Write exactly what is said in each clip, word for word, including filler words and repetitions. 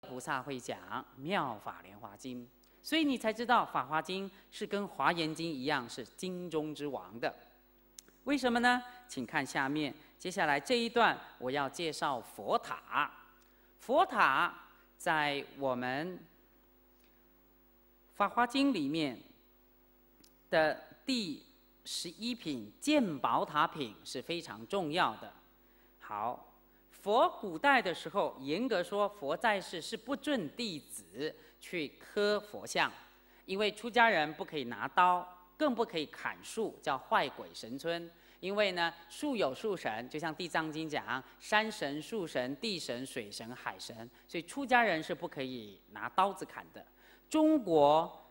菩萨会讲《妙法莲华经》，所以你才知道《法华经》是跟《华严经》一样是经中之王的。为什么呢？请看下面，接下来这一段我要介绍佛塔。佛塔在我们《法华经》里面的第十一品鉴宝塔品是非常重要的。好。 佛古代的时候，严格说，佛在世是不准弟子去刻佛像，因为出家人不可以拿刀，更不可以砍树，叫坏鬼神村。因为呢，树有树神，就像《地藏经》讲，山神、树神、地神、水神、海神，所以出家人是不可以拿刀子砍的。中国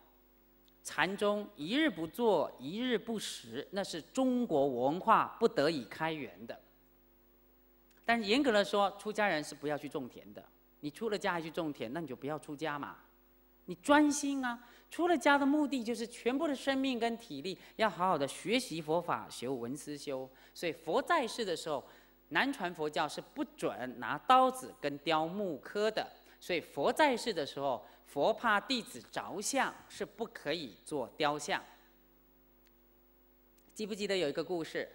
禅宗一日不做，一日不食，那是中国文化不得以开源的。 但是严格的说，出家人是不要去种田的。你出了家还去种田，那你就不要出家嘛。你专心啊！出了家的目的就是全部的生命跟体力要好好的学习佛法，学文思修。所以佛在世的时候，南传佛教是不准拿刀子跟雕木刻的。所以佛在世的时候，佛怕弟子着相，是不可以做雕像。记不记得有一个故事？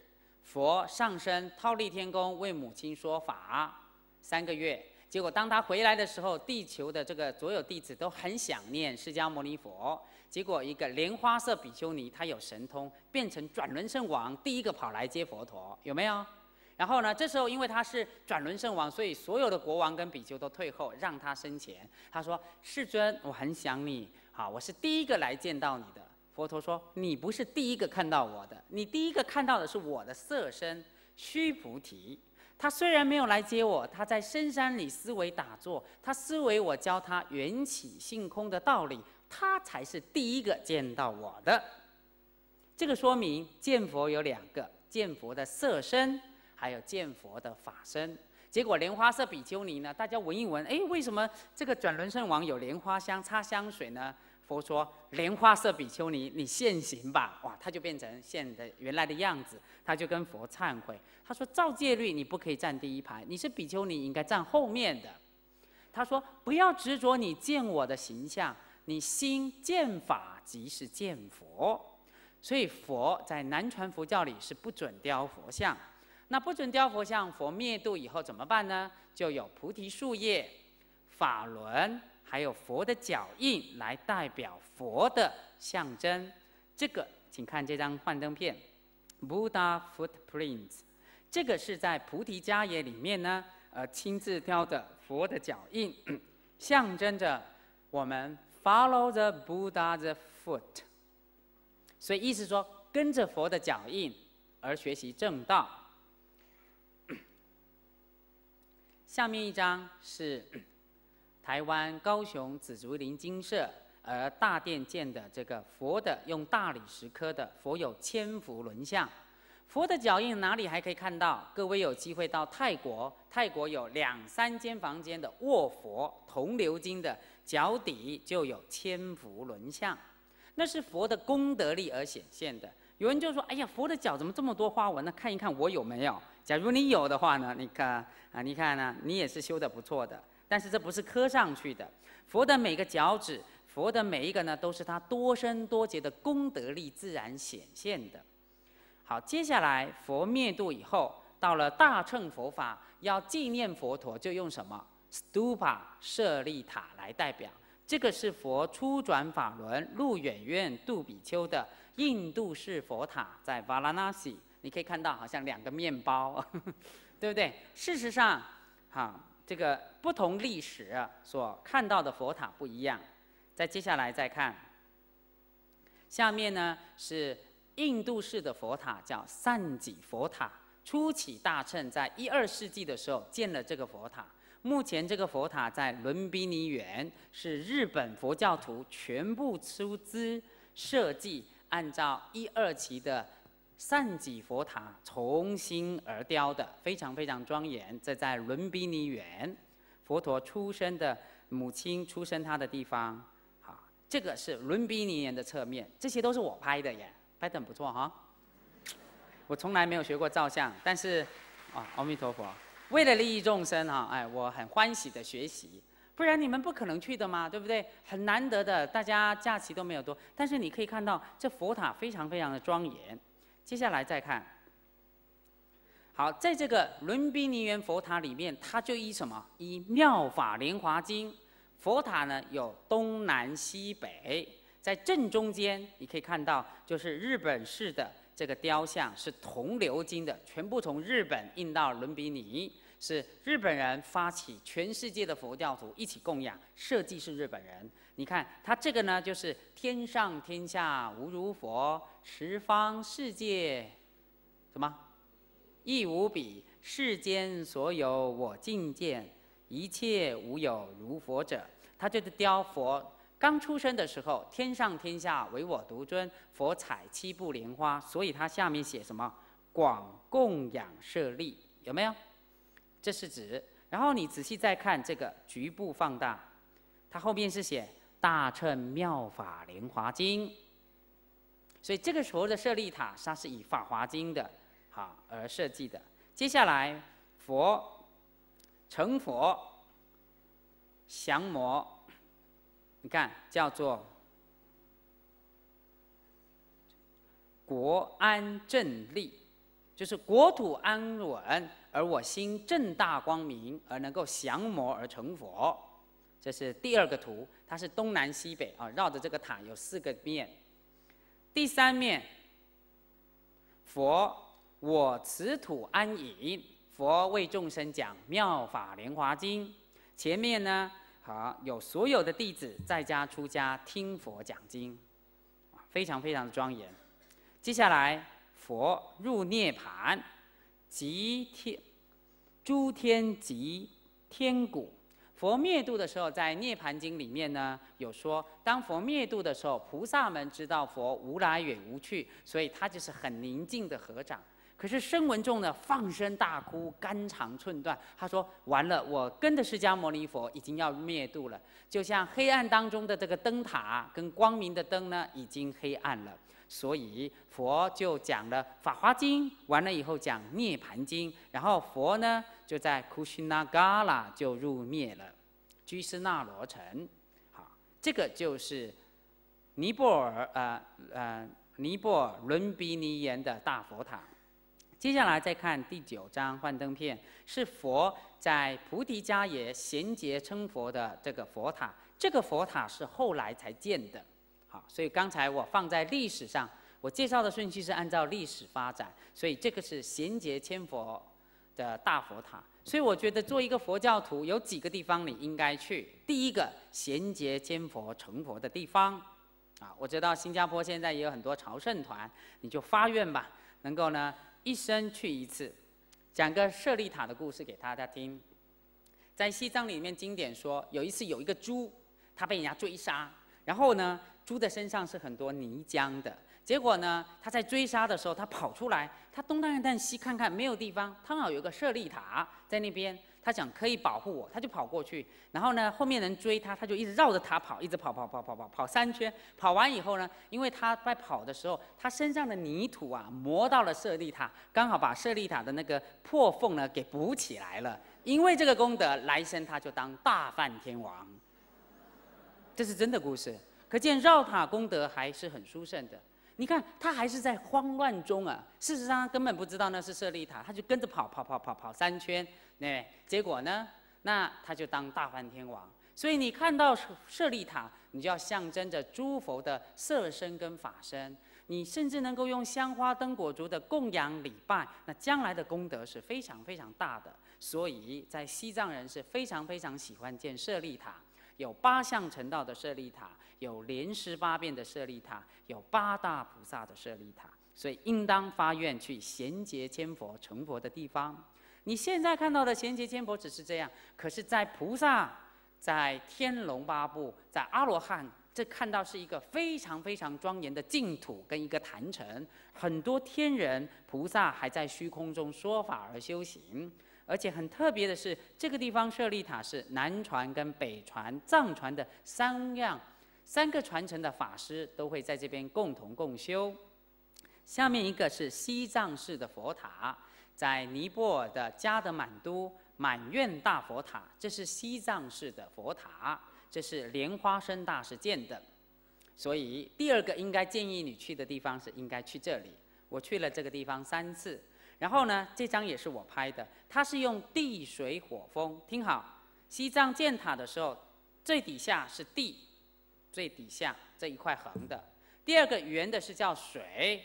佛上身忉利天宫为母亲说法三个月，结果当他回来的时候，地球的这个所有弟子都很想念释迦牟尼佛。结果一个莲花色比丘尼，他有神通，变成转轮圣王，第一个跑来接佛陀，有没有？然后呢，这时候因为他是转轮圣王，所以所有的国王跟比丘都退后，让他生前。他说：“世尊，我很想你，好，我是第一个来见到你的。” 佛陀说：“你不是第一个看到我的，你第一个看到的是我的色身须菩提。他虽然没有来接我，他在深山里思维打坐，他思维我教他缘起性空的道理，他才是第一个见到我的。这个说明见佛有两个，见佛的色身，还有见佛的法身。” 结果莲花色比丘尼呢？大家闻一闻，哎，为什么这个转轮圣王有莲花香、擦香水呢？佛说：“莲花色比丘尼，你现行吧！”哇，他就变成现的原来的样子，他就跟佛忏悔。他说：“照戒律，你不可以站第一排，你是比丘尼，应该站后面的。”他说：“不要执着你见我的形象，你心见法即是见佛。”所以佛在南传佛教里是不准雕佛像。 那不准雕佛像，佛灭度以后怎么办呢？就有菩提树叶、法轮，还有佛的脚印来代表佛的象征。这个，请看这张幻灯片 ，Buddha footprints， 这个是在菩提伽耶里面呢，呃，亲自雕的佛的脚印，象征着我们 follow the Buddha's foot。所以意思说，跟着佛的脚印而学习正道。 下面一张是台湾高雄紫竹林精舍，而大殿建的这个佛的用大理石刻的佛有千佛轮像，佛的脚印哪里还可以看到？各位有机会到泰国，泰国有两三间房间的卧佛铜鎏金的脚底就有千佛轮像，那是佛的功德力而显现的。有人就说：“哎呀，佛的脚怎么这么多花纹呢？看一看我有没有。” 假如你有的话呢，你看啊，你看呢、啊，你也是修得不错的。但是这不是刻上去的，佛的每个脚趾，佛的每一个呢，都是他多生多劫的功德力自然显现的。好，接下来佛灭度以后，到了大乘佛法，要纪念佛陀，就用什么 stupa 舍利塔来代表。这个是佛初转法轮入远院度比丘的印度式佛塔，在瓦拉纳西。 你可以看到，好像两个面包，对不对？事实上，哈，这个不同历史所看到的佛塔不一样。再接下来再看，下面呢是印度式的佛塔，叫善己佛塔。初起大乘在一二世纪的时候建了这个佛塔。目前这个佛塔在伦比尼园，是日本佛教徒全部出资设计，按照一二期的。 善己佛塔重新而雕的，非常非常庄严。这在伦比尼园，佛陀出生的母亲出生他的地方。好，这个是伦比尼园的侧面，这些都是我拍的耶，拍得很不错哈。我从来没有学过照相，但是，啊，阿弥陀佛，为了利益众生哈，哎，我很欢喜的学习。不然你们不可能去的嘛，对不对？很难得的，大家假期都没有多。但是你可以看到，这佛塔非常非常的庄严。接下来再看，好，在这个伦比尼园佛塔里面，它就依什么？依《妙法莲华经》。佛塔呢有东南西北，在正中间你可以看到，就是日本式的这个雕像，是铜鎏金的，全部从日本印到伦比尼。 是日本人发起，全世界的佛教徒一起供养，设计是日本人。你看他这个呢，就是天上天下无如佛，十方世界什么亦无比，世间所有我净见，一切无有如佛者。他就是雕佛刚出生的时候，天上天下唯我独尊，佛采七部莲花，所以他下面写什么广供养舍利，有没有？ 这是指，然后你仔细再看这个局部放大，它后面是写《大乘妙法莲华经》，所以这个时候的舍利塔，它是以《法华经》的好而设计的。接下来，佛成佛降魔，你看叫做国安正立，就是国土安稳。 而我心正大光明，而能够降魔而成佛，这是第二个图，它是东南西北啊，绕着这个塔有四个面。第三面，佛我此土安隐，佛为众生讲《妙法莲华经》。前面呢，好有所有的弟子在家出家听佛讲经，非常非常的庄严。接下来，佛入涅槃。 极天，诸天极天鼓。佛灭度的时候，在《涅盘经》里面呢，有说，当佛灭度的时候，菩萨们知道佛无来也无去，所以他就是很宁静的合掌。可是声闻众呢，放声大哭，肝肠寸断。他说：“完了，我跟着释迦牟尼佛已经要灭度了，就像黑暗当中的这个灯塔跟光明的灯呢，已经黑暗了。” 所以佛就讲了《法华经》，完了以后讲《涅盘经》，然后佛呢就在库什纳嘎拉就入灭了，居士那罗城。好，这个就是尼泊尔呃呃尼泊尔伦比尼园的大佛塔。接下来再看第九张幻灯片，是佛在菩提迦耶贤劫称佛的这个佛塔，这个佛塔是后来才建的。 好，所以刚才我放在历史上，我介绍的顺序是按照历史发展，所以这个是贤劫千佛的大佛塔。所以我觉得做一个佛教徒，有几个地方你应该去。第一个，贤劫千佛成佛的地方，啊，我知道新加坡现在也有很多朝圣团，你就发愿吧，能够呢一生去一次。讲个舍利塔的故事给大家听。在西藏里面，经典说有一次有一个猪，它被人家追杀，然后呢。 猪的身上是很多泥浆的，结果呢，他在追杀的时候，他跑出来，他东看看西看看，没有地方，刚好有个舍利塔在那边，他想可以保护我，他就跑过去，然后呢，后面人追他，他就一直绕着塔跑，一直跑跑跑跑跑跑三圈，跑完以后呢，因为他在跑的时候，他身上的泥土啊磨到了舍利塔，刚好把舍利塔的那个破缝呢给补起来了，因为这个功德，来生他就当大梵天王，这是真的故事。 可见绕塔功德还是很殊胜的。你看他还是在慌乱中啊，事实上他根本不知道那是舍利塔，他就跟着跑跑跑跑跑三圈，对，结果呢，那他就当大梵天王。所以你看到舍利塔，你就要象征着诸佛的色身跟法身，你甚至能够用香花灯果烛的供养礼拜，那将来的功德是非常非常大的。所以在西藏人是非常非常喜欢建舍利塔。 有八相成道的舍利塔，有莲师八变的舍利塔，有八大菩萨的舍利塔，所以应当发愿去贤劫千佛成佛的地方。你现在看到的贤劫千佛只是这样，可是，在菩萨、在天龙八部、在阿罗汉，这看到是一个非常非常庄严的净土跟一个坛城，很多天人菩萨还在虚空中说法而修行。 而且很特别的是，这个地方舍利塔是南传跟北传、藏传的三样三个传承的法师都会在这边共同共修。下面一个是西藏式的佛塔，在尼泊尔的加德满都、满愿大佛塔，这是西藏式的佛塔，这是莲花生大师建的。所以第二个应该建议你去的地方是应该去这里。我去了这个地方三次。然后呢，这张也是我拍的，它是用地水火风。听好，西藏建塔的时候，最底下是地，最底下这一块横的。第二个圆的是叫水，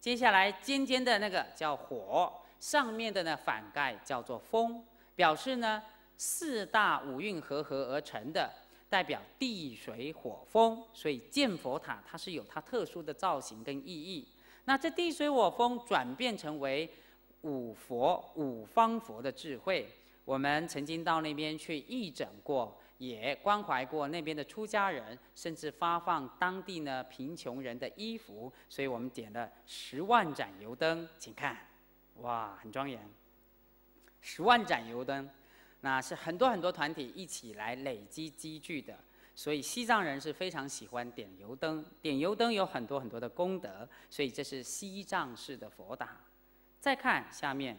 接下来尖尖的那个叫火。 上面的呢反盖叫做风，表示呢四大五蕴合合而成的，代表地水火风，所以建佛塔它是有它特殊的造型跟意义。那这地水火风转变成为五佛五方佛的智慧，我们曾经到那边去义诊过，也关怀过那边的出家人，甚至发放当地呢贫穷人的衣服，所以我们点了十万盏油灯，请看。 哇，很庄严！十万盏油灯，那是很多很多团体一起来累积积聚的，所以西藏人是非常喜欢点油灯。点油灯有很多很多的功德，所以这是西藏式的佛塔。再看下面，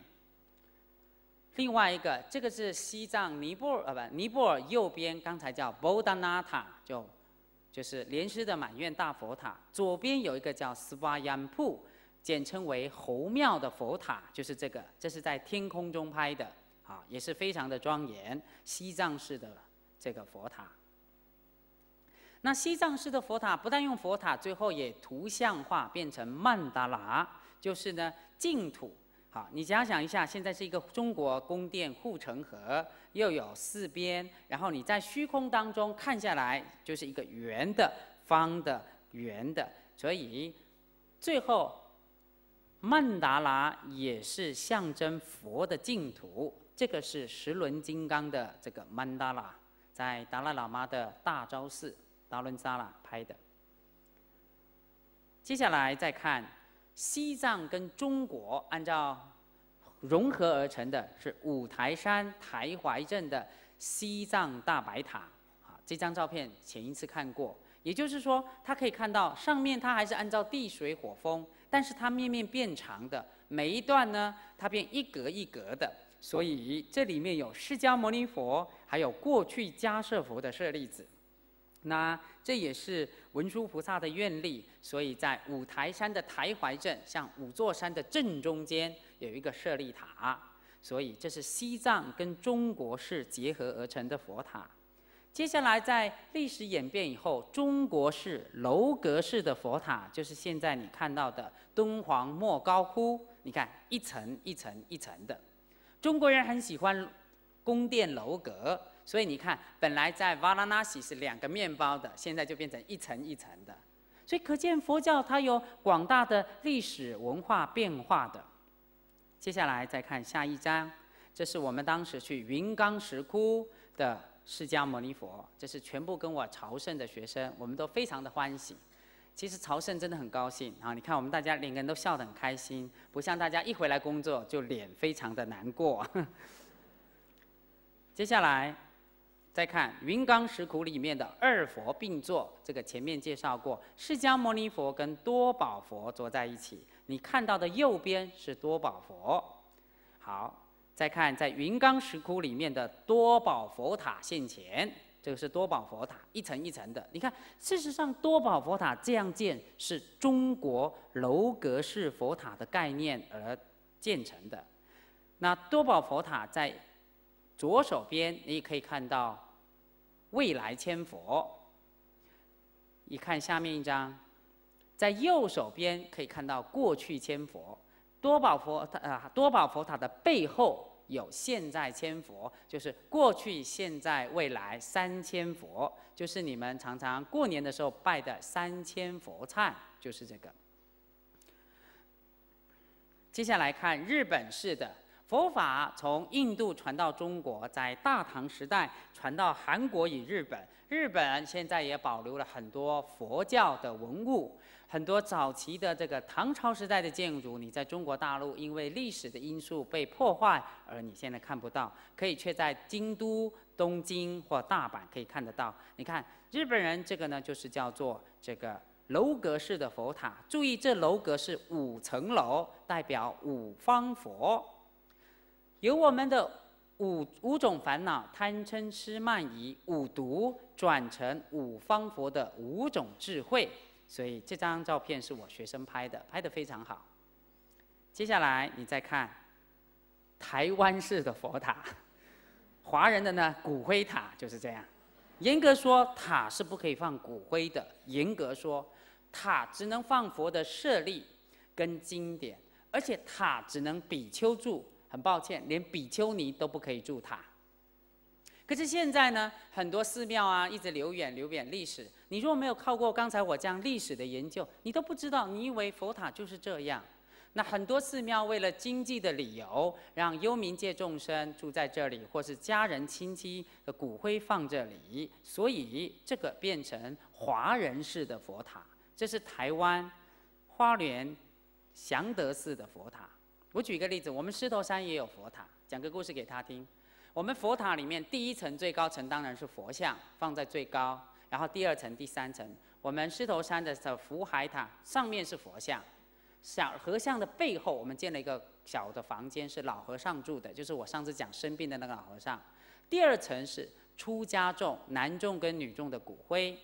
另外一个，这个是西藏尼泊尔啊，不，尼泊尔右边刚才叫 Bodhnatha， 就就是莲师的满愿大佛塔，左边有一个叫 Swayambhu。 简称为猴庙的佛塔，就是这个，这是在天空中拍的，啊，也是非常的庄严，西藏式的这个佛塔。那西藏式的佛塔不但用佛塔，最后也图像化变成曼达拉，就是呢净土。好，你想想一下，现在是一个中国宫殿护城河，又有四边，然后你在虚空当中看下来，就是一个圆的、方的、圆的，所以最后。 曼达拉也是象征佛的净土，这个是十轮金刚的这个曼达拉，在达赖喇嘛的大昭寺达伦萨拉拍的。接下来再看西藏跟中国按照融合而成的是五台山台怀镇的西藏大白塔，啊，这张照片前一次看过，也就是说，它可以看到上面它还是按照地水火风。 但是它面面变长的，每一段呢，它变一格一格的，所以这里面有释迦牟尼佛，还有过去迦叶佛的舍利子。那这也是文殊菩萨的愿力，所以在五台山的台怀镇，像五座山的正中间有一个舍利塔，所以这是西藏跟中国式结合而成的佛塔。接下来在历史演变以后，中国式楼阁式的佛塔，就是现在你看到的。 敦煌莫高窟，你看一层一层一层的，中国人很喜欢宫殿楼阁，所以你看，本来在瓦拉纳西是两个面包的，现在就变成一层一层的，所以可见佛教它有广大的历史文化变化的。接下来再看下一章，这是我们当时去云冈石窟的释迦牟尼佛，这是全部跟我朝圣的学生，我们都非常的欢喜。 其实朝圣真的很高兴啊！你看我们大家两个人都笑得很开心，不像大家一回来工作就脸非常的难过。接下来再看云冈石窟里面的二佛并坐，这个前面介绍过，释迦牟尼佛跟多宝佛坐在一起。你看到的右边是多宝佛。好，再看在云冈石窟里面的多宝佛塔现前。 这个是多宝佛塔，一层一层的。你看，事实上多宝佛塔这样建是中国楼阁式佛塔的概念而建成的。那多宝佛塔在左手边，你也可以看到未来千佛。你看下面一张，在右手边可以看到过去千佛。多宝佛塔啊，多宝佛塔的背后。 有现在千佛，就是过去、现在、未来三千佛，就是你们常常过年的时候拜的三千佛忏，就是这个。接下来看日本式的佛法，从印度传到中国，在大唐时代传到韩国与日本，日本现在也保留了很多佛教的文物。 很多早期的这个唐朝时代的建筑，你在中国大陆因为历史的因素被破坏，而你现在看不到，可以却在京都、东京或大阪可以看得到。你看日本人这个呢，就是叫做这个楼阁式的佛塔。注意，这楼阁是五层楼，代表五方佛。有我们的五五种烦恼贪嗔痴慢疑五毒转成五方佛的五种智慧。所以这张照片是我学生拍的，拍得非常好。接下来你再看台湾式的佛塔，华人的呢骨灰塔就是这样。严格说塔是不可以放骨灰的，严格说塔只能放佛的舍利跟经典，而且塔只能比丘住。 很抱歉，连比丘尼都不可以住塔。可是现在呢，很多寺庙啊，一直流远流远历史。你如果没有靠过刚才我这样历史的研究，你都不知道，你以为佛塔就是这样。那很多寺庙为了经济的理由，让幽冥界众生住在这里，或是家人亲戚的骨灰放这里，所以这个变成华人式的佛塔。这是台湾花莲祥德寺的佛塔。 我举一个例子，我们狮头山也有佛塔，讲个故事给他听。我们佛塔里面第一层最高层当然是佛像，放在最高，然后第二层、第三层，我们狮头山的福海塔上面是佛像，小和尚的背后我们建了一个小的房间，是老和尚住的，就是我上次讲生病的那个老和尚。第二层是出家众，男众跟女众的骨灰，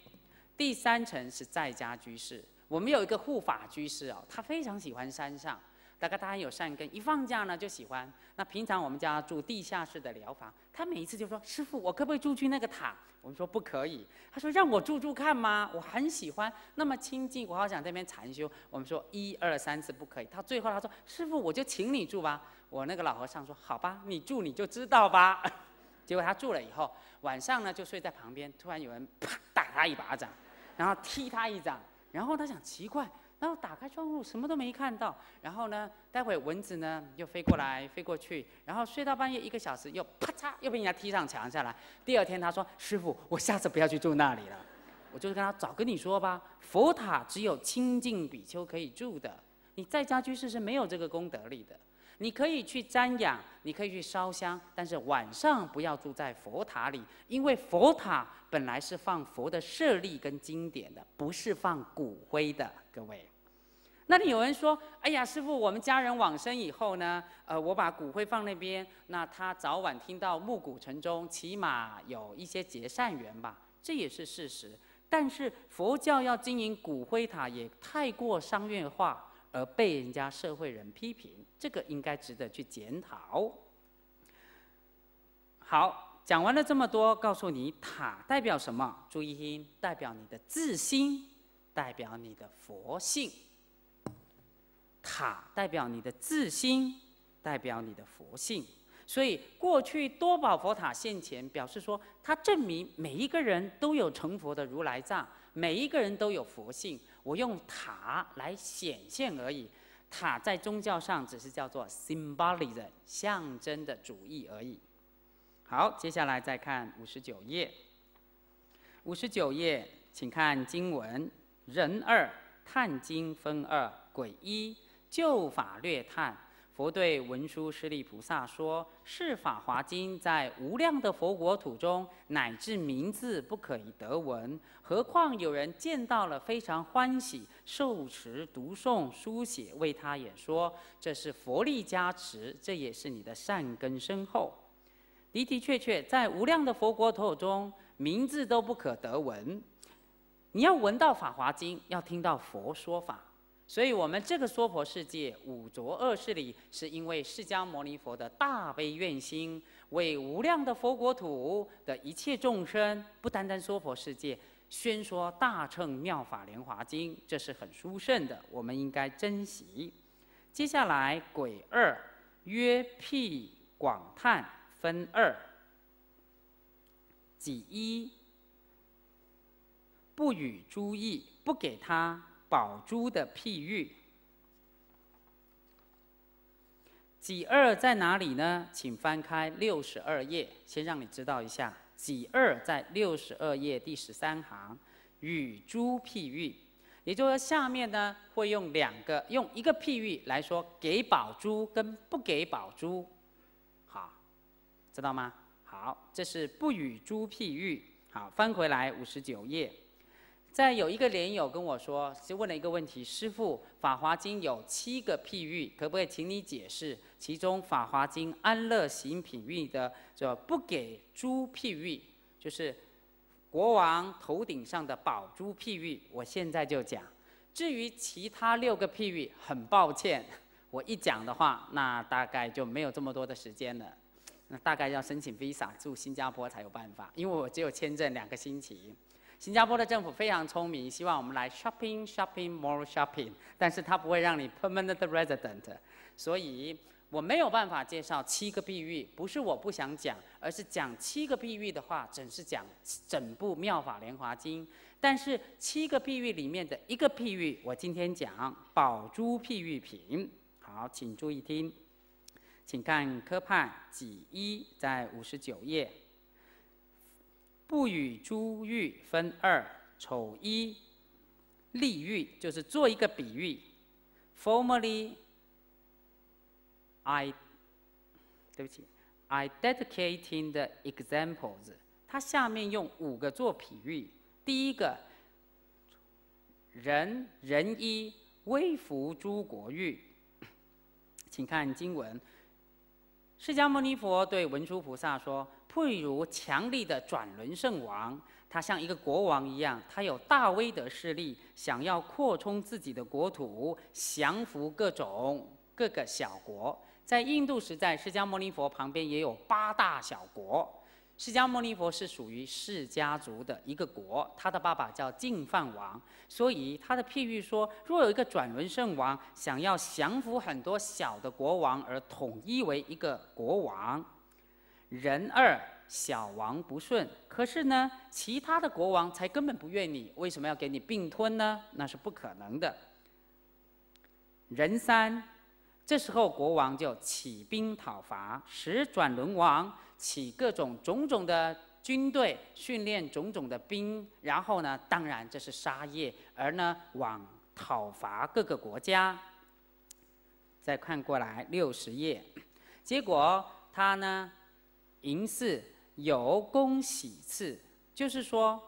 第三层是在家居士。我们有一个护法居士哦，他非常喜欢山上。 大概他很有善根，一放假呢就喜欢。那平常我们家住地下室的疗房，他每一次就说：“师父，我可不可以住去那个塔？”我们说不可以。他说：“让我住住看吗？我很喜欢，那么清静，我好想在那边禅修。”我们说一二三四不可以。他最后他说：“师父，我就请你住吧。”我那个老和尚说：“好吧，你住你就知道吧。”结果他住了以后，晚上呢就睡在旁边，突然有人啪打他一巴掌，然后踢他一掌，然后他想奇怪。 然后打开窗户，什么都没看到。然后呢，待会蚊子呢又飞过来，飞过去。然后睡到半夜一个小时，又啪嚓，又被人家踢上墙下来。第二天他说：“师父，我下次不要去住那里了。”我就是跟他早跟你说吧，佛塔只有清净比丘可以住的，你在家居士是没有这个功德力的。你可以去瞻仰，你可以去烧香，但是晚上不要住在佛塔里，因为佛塔本来是放佛的舍利跟经典的，不是放骨灰的，各位。 那里有人说：“哎呀，师父，我们家人往生以后呢，呃，我把骨灰放那边，那他早晚听到暮鼓晨钟，起码有一些结善缘吧。”这也是事实。但是佛教要经营骨灰塔，也太过商业化，而被人家社会人批评，这个应该值得去检讨。好，讲完了这么多，告诉你塔代表什么？注意听，代表你的自心，代表你的佛性。 塔代表你的自心，代表你的佛性，所以过去多宝佛塔现前表示说，它证明每一个人都有成佛的如来藏，每一个人都有佛性。我用塔来显现而已。塔在宗教上只是叫做 symbolism 象征的主义而已。好，接下来再看五十九页。五十九页，请看经文：人二探经分二，鬼一。 就法略探，佛对文殊师利菩萨说：“是法华经在无量的佛国土中，乃至名字不可以得闻。何况有人见到了，非常欢喜，受持读诵书写，为他演说，这是佛力加持，这也是你的善根深厚。的的确确，在无量的佛国土中，名字都不可得闻。你要闻到法华经，要听到佛说法。” 所以，我们这个娑婆世界五浊恶世里，是因为释迦牟尼佛的大悲愿心，为无量的佛国土的一切众生，不单单娑婆世界，宣说大乘妙法莲华经，这是很殊胜的，我们应该珍惜。接下来，鬼二曰辟广叹分二，己一不与诸异，不给他。 宝珠的譬喻，己二在哪里呢？请翻开六十二页，先让你知道一下。己二在六十二页第十三行，与诸譬喻，也就是说下面呢会用两个，用一个譬喻来说给宝珠跟不给宝珠，好，知道吗？好，这是不与诸譬喻。好，翻回来五十九页。在有一个莲友跟我说，是问了一个问题：师父，《法华经》有七个譬喻，可不可以请你解释？其中《法华经》安乐行譬喻的叫不给猪譬喻，就是国王头顶上的宝珠譬喻，我现在就讲。至于其他六个譬喻，很抱歉，我一讲的话，那大概就没有这么多的时间了。 那大概要申请 visa 住新加坡才有办法，因为我只有签证两个星期。新加坡的政府非常聪明，希望我们来 shopping shopping more shopping， 但是它不会让你 permanent resident， 所以我没有办法介绍七个譬喻，不是我不想讲，而是讲七个譬喻的话，整是讲整部《妙法莲华经》，但是七个譬喻里面的一个譬喻，我今天讲宝珠譬喻品。好，请注意听。 请看科判己一，在五十九页。不与诸喻分二，丑一，例喻就是做一个比喻。Formally, I， 对不起 ，I dedicating the examples。它下面用五个做比喻。第一个，人人一微服诸国喻，请看经文。 释迦牟尼佛对文殊菩萨说：“譬如强力的转轮圣王，他像一个国王一样，他有大威德势力，想要扩充自己的国土，降服各种各个小国。在印度时代，释迦牟尼佛旁边也有八大小国。释迦牟尼佛是属于释家族的一个国，他的爸爸叫净饭王，所以他的譬喻说，若有一个转轮圣王。” 想要降服很多小的国王，而统一为一个国王。人二小王不顺，可是呢，其他的国王才根本不愿你，为什么要给你并吞呢？那是不可能的。人三，这时候国王就起兵讨伐，使转轮王起各种种种的。 军队训练种种的兵，然后呢，当然这是杀业，而呢往讨伐各个国家。再看过来六十页，结果他呢，迎是有功喜赐，就是说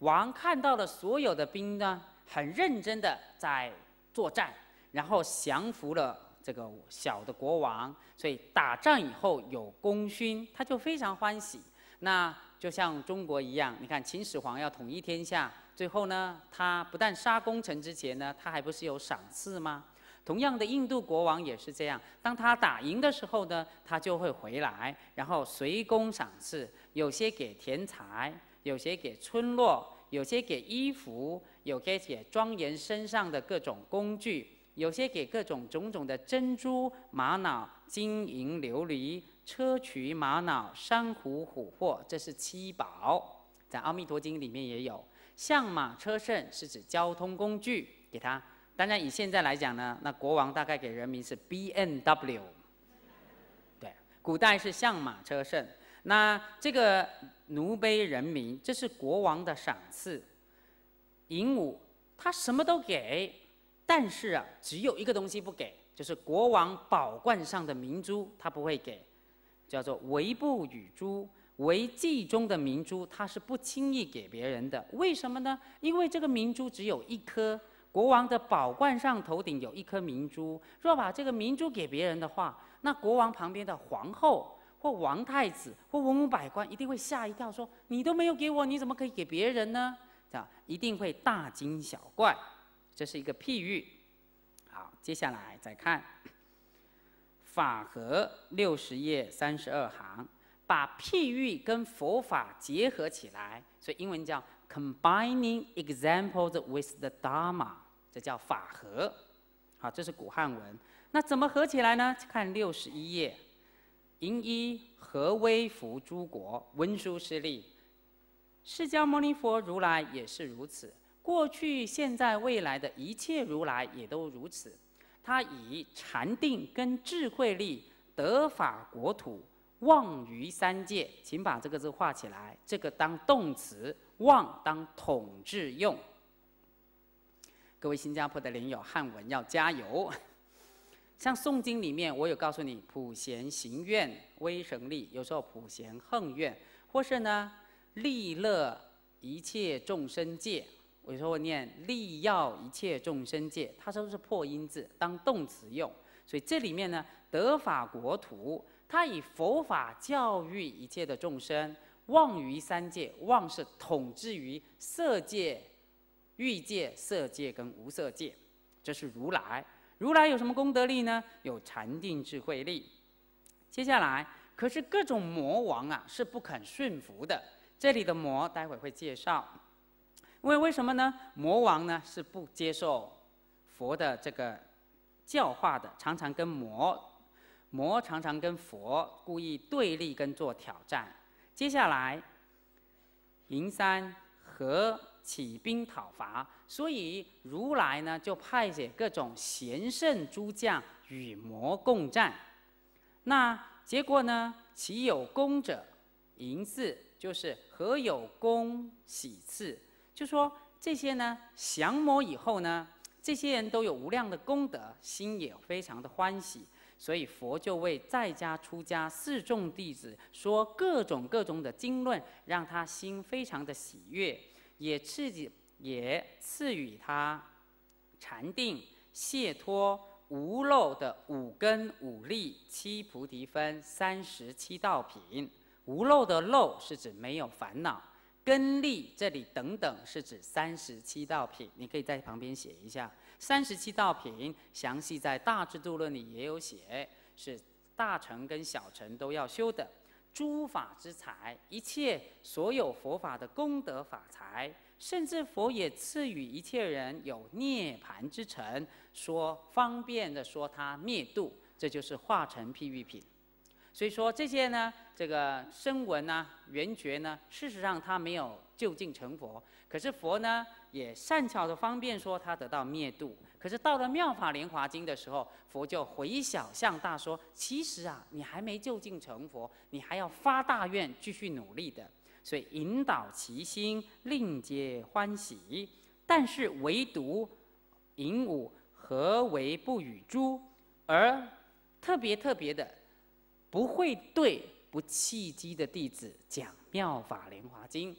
王看到了所有的兵呢，很认真的在作战，然后降服了。 这个小的国王，所以打仗以后有功勋，他就非常欢喜。那就像中国一样，你看秦始皇要统一天下，最后呢，他不但杀功臣之前呢，他还不是有赏赐吗？同样的，印度国王也是这样，当他打赢的时候呢，他就会回来，然后随功赏赐，有些给钱财，有些给村落，有些给衣服，有些给庄严身上的各种工具。 有些给各种种种的珍珠、玛瑙、金银、琉璃、砗磲、玛瑙、珊瑚、琥珀，这是七宝，在《阿弥陀经》里面也有。象马车乘是指交通工具，给他。当然，以现在来讲呢，那国王大概给人民是 B M W， 对，古代是象马车乘。那这个奴婢人民，这是国王的赏赐。寅午，他什么都给。 但是啊，只有一个东西不给，就是国王宝冠上的明珠，他不会给，叫做围布与珠，围髻中的明珠，他是不轻易给别人的。为什么呢？因为这个明珠只有一颗，国王的宝冠上头顶有一颗明珠，若把这个明珠给别人的话，那国王旁边的皇后或王太子或文武百官一定会吓一跳，说你都没有给我，你怎么可以给别人呢？啊，一定会大惊小怪。 这是一个譬喻，好，接下来再看法合六十页三十二行，把譬喻跟佛法结合起来，所以英文叫 combining examples with the Dharma， 这叫法合。好，这是古汉文。那怎么合起来呢？看六十一页，寅一何威服诸国，文殊师利，释迦牟尼佛如来也是如此。 过去、现在、未来的一切如来也都如此。他以禅定跟智慧力得法国土，忘于三界。请把这个字画起来，这个当动词，忘当统治用。各位新加坡的莲友，汉文要加油。像诵经里面，我有告诉你普贤行愿、威神力，有时候普贤横愿，或是呢利乐一切众生界。 为有时候念利要一切众生界，它都是破音字当动词用。所以这里面呢，得法国土，它以佛法教育一切的众生，妄于三界，妄是统治于色界、欲界、色界跟无色界，这是如来。如来有什么功德力呢？有禅定智慧力。接下来，可是各种魔王啊是不肯顺服的。这里的魔，待会会介绍。 因为为什么呢？魔王呢是不接受佛的这个教化的，常常跟魔魔常常跟佛故意对立跟做挑战。接下来，银山和起兵讨伐，所以如来呢就派遣各种贤圣诸将与魔共战。那结果呢？其有功者，银次就是何有功喜次。 就说这些呢，降魔以后呢，这些人都有无量的功德，心也非常的欢喜，所以佛就为在家出家四众弟子说各种各种的经论，让他心非常的喜悦，也赐也赐予他禅定、解脱、无漏的五根、五力、七菩提分、三十七道品。无漏的漏是指没有烦恼。 根力这里等等是指三十七道品，你可以在旁边写一下。三十七道品详细在《大智度论》里也有写，是大乘跟小乘都要修的。诸法之财，一切所有佛法的功德法财，甚至佛也赐予一切人有涅槃之城，说方便的说他灭度，这就是化成譬喻品。 所以说这些呢，这个声闻啊、缘觉呢，事实上他没有就近成佛，可是佛呢也善巧的方便说他得到灭度。可是到了《妙法莲华经》的时候，佛就回小向大说：其实啊，你还没就近成佛，你还要发大愿，继续努力的。所以引导其心，令皆欢喜。但是唯独引吾何为不与诸？而特别特别的。 不会对不契机的弟子讲《妙法莲华经》，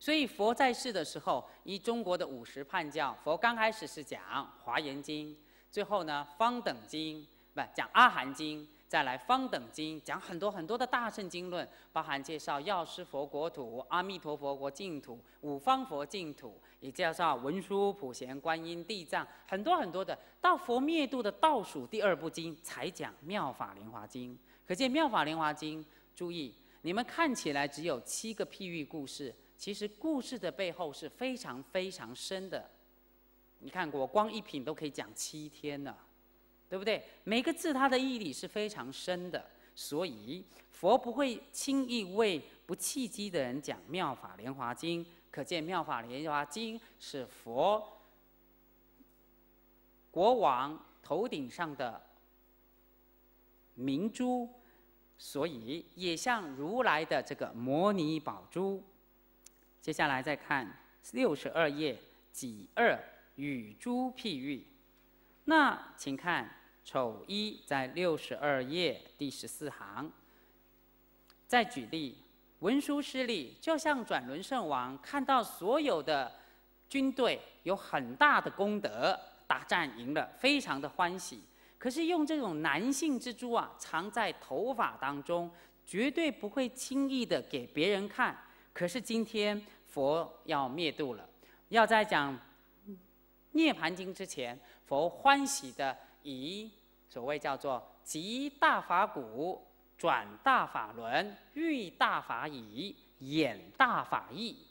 所以佛在世的时候，依中国的五十判教，佛刚开始是讲《华严经》，最后呢方等经，不讲《阿含经》，再来方等经，讲很多很多的大乘经论，包含介绍药师佛国土、阿弥陀佛国净土、五方佛净土，也介绍文殊、普贤、观音、地藏，很多很多的。到佛灭度的倒数第二部经才讲《妙法莲华经》。 可见《妙法莲华经》，注意，你们看起来只有七个譬喻故事，其实故事的背后是非常非常深的。你看过，光一品都可以讲七天了，对不对？每个字它的义理是非常深的，所以佛不会轻易为不契机的人讲《妙法莲华经》。可见，《妙法莲华经》是佛国王头顶上的明珠。 所以也像如来的这个摩尼宝珠。接下来再看六十二页己二与诸譬喻。那请看丑一在六十二页第十四行。再举例，文殊师利就像转轮圣王看到所有的军队有很大的功德，打战赢了，非常的欢喜。 可是用这种男性之珠啊，藏在头发当中，绝对不会轻易的给别人看。可是今天佛要灭度了，要在讲《涅槃经》之前，佛欢喜的以所谓叫做集大法鼓、转大法轮、喻大法以、演大法义。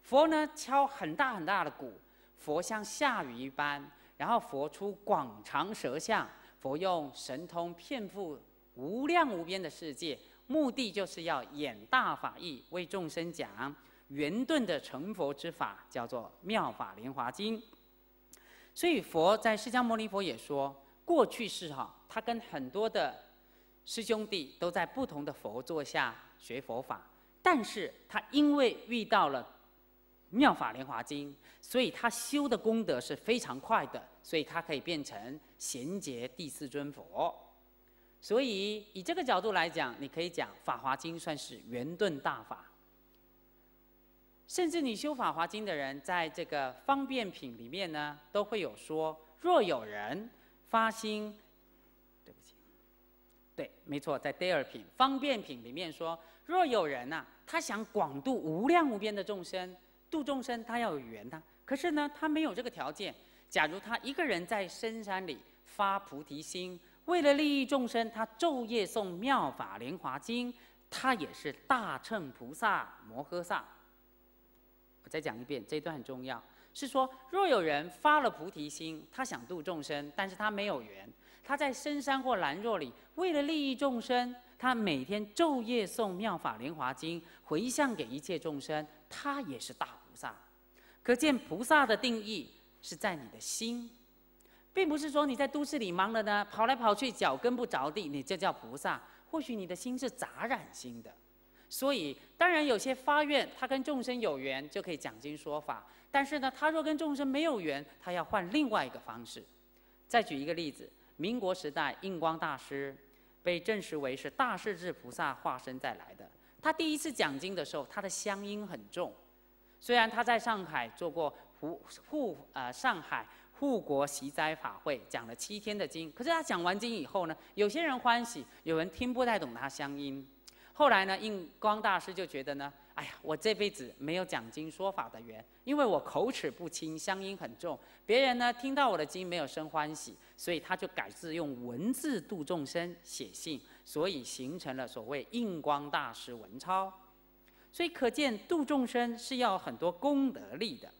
佛呢敲很大很大的鼓，佛像下雨一般，然后佛出广长舌相。 佛用神通遍覆无量无边的世界，目的就是要演大法义，为众生讲圆顿的成佛之法，叫做《妙法莲华经》。所以佛在释迦牟尼佛也说，过去世哈，他跟很多的师兄弟都在不同的佛座下学佛法，但是他因为遇到了《妙法莲华经》，所以他修的功德是非常快的。 所以它可以变成贤劫第四尊佛，所以以这个角度来讲，你可以讲《法华经》算是圆顿大法。甚至你修法华经的人，在这个方便品里面呢，都会有说：若有人发心，对不起，对，没错，在第二品方便品里面说，若有人呐、啊，他想广度无量无边的众生，度众生他要有缘呐、啊，可是呢，他没有这个条件。假如他一个人在深山里发菩提心，为了利益众生，他昼夜诵妙法莲华经，他也是大乘菩萨摩诃萨。 我再讲一遍，这一段很重要，是说若有人发了菩提心，他想度众生，但是他没有缘，他在深山或兰若里，为了利益众生，他每天昼夜诵妙法莲华经，回向给一切众生，他也是大菩萨。可见菩萨的定义是在你的心，并不是说你在都市里忙了呢，跑来跑去脚跟不着地，你这叫菩萨。或许你的心是杂染心的。 所以，当然有些发愿，他跟众生有缘，就可以讲经说法。但是呢，他若跟众生没有缘，他要换另外一个方式。再举一个例子，民国时代，印光大师被证实为是大势至菩萨化身再来的。他第一次讲经的时候，他的乡音很重。虽然他在上海做过护护呃上海护国息灾法会，讲了七天的经，可是他讲完经以后呢，有些人欢喜，有人听不太懂他乡音。 后来呢，印光大师就觉得呢，哎呀，我这辈子没有讲经说法的缘，因为我口齿不清，乡音很重，别人呢听到我的经没有生欢喜，所以他就改自用文字度众生，写信，所以形成了所谓印光大师文钞。所以可见度众生是要很多功德力的，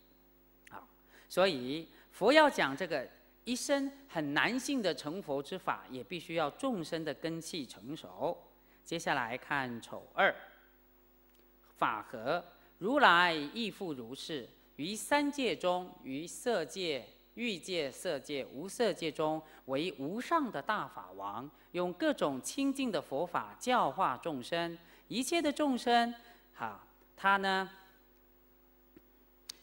好，所以佛要讲这个一生很难信的成佛之法，也必须要众生的根器成熟。 接下来看丑二，法合如来亦复如是，于三界中，于色界、欲界、色界、无色界中，为无上的大法王，用各种清净的佛法教化众生，一切的众生，哈，他呢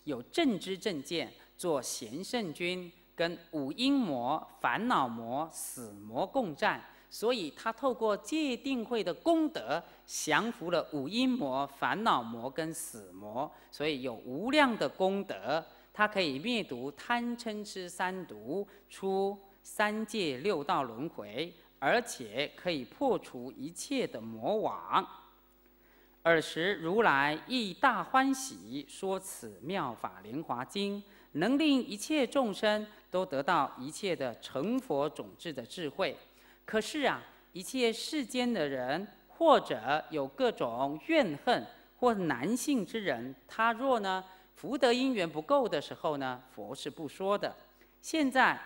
有正知正见，做贤圣君，跟五阴魔、烦恼魔、死魔共战。 所以他透过戒定慧的功德，降服了五阴魔、烦恼魔跟死魔，所以有无量的功德，他可以灭毒贪嗔痴三毒，出三界六道轮回，而且可以破除一切的魔网。尔时如来亦大欢喜，说此妙法莲华经，能令一切众生都得到一切的成佛种智的智慧。 可是啊，一切世间的人，或者有各种怨恨或难信之人，他若呢福德因缘不够的时候呢，佛是不说的。现在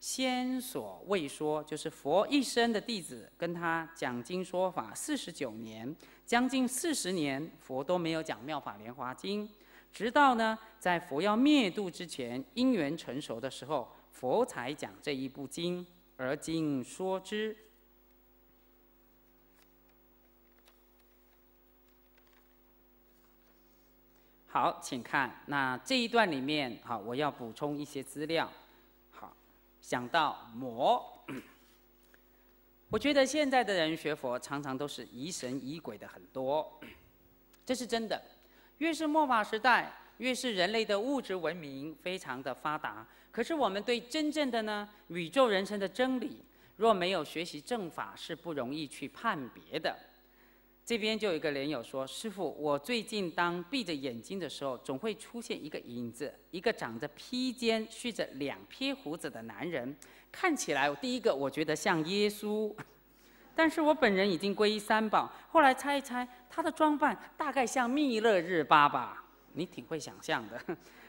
先所未说，就是佛一生的弟子跟他讲经说法四十九年，将近四十年，佛都没有讲《妙法莲华经》，直到呢在佛要灭度之前，因缘成熟的时候，佛才讲这一部经。 而今说之，好，请看那这一段里面，好，我要补充一些资料。好，想到魔，我觉得现在的人学佛常常都是疑神疑鬼的很多，这是真的。越是末法时代，越是人类的物质文明非常的发达。 可是我们对真正的呢宇宙人生的真理，若没有学习正法，是不容易去判别的。这边就有一个莲友说：“师父，我最近当闭着眼睛的时候，总会出现一个影子，一个长着披肩、蓄着两撇胡子的男人，看起来第一个我觉得像耶稣，但是我本人已经皈依三宝，后来猜一猜，他的装扮大概像密勒日巴吧，你挺会想象的。”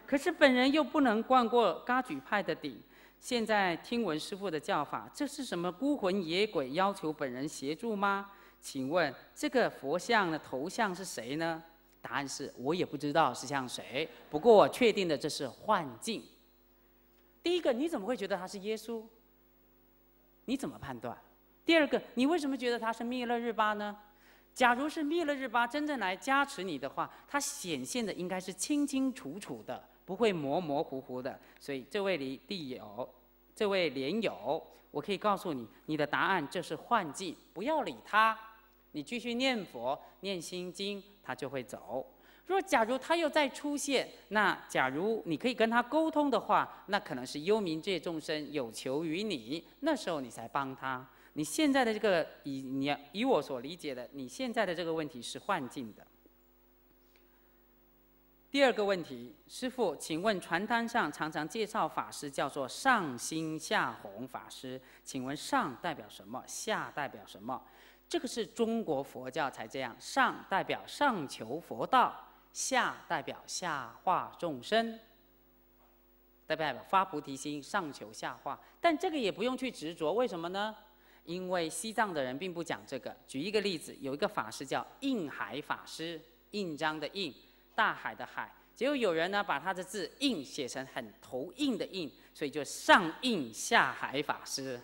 可是本人又不能灌过噶举派的底，现在听闻师父的教法，这是什么孤魂野鬼要求本人协助吗？请问这个佛像的头像是谁呢？答案是我也不知道是像谁，不过我确定的这是幻境。第一个，你怎么会觉得他是耶稣？你怎么判断？第二个，你为什么觉得他是密勒日巴呢？ 假如是密勒日巴真正来加持你的话，它显现的应该是清清楚楚的，不会模模糊糊的。所以这位地友，这位莲友，我可以告诉你，你的答案就是幻境，不要理他，你继续念佛、念心经，他就会走。若假如他又再出现，那假如你可以跟他沟通的话，那可能是幽冥界众生有求于你，那时候你才帮他。你现在的这个以你以我所理解的，你现在的这个问题是幻境的。第二个问题，师父，请问传单上常常介绍法师叫做上星下弘法师，请问上代表什么？下代表什么？ 这个是中国佛教才这样，上代表上求佛道，下代表下化众生，代表发菩提心，上求下化。但这个也不用去执着，为什么呢？因为西藏的人并不讲这个。举一个例子，有一个法师叫印海法师，印章的印，大海的海。结果有人呢把他的字“印”写成很头硬的“硬”，所以就上印下海法师。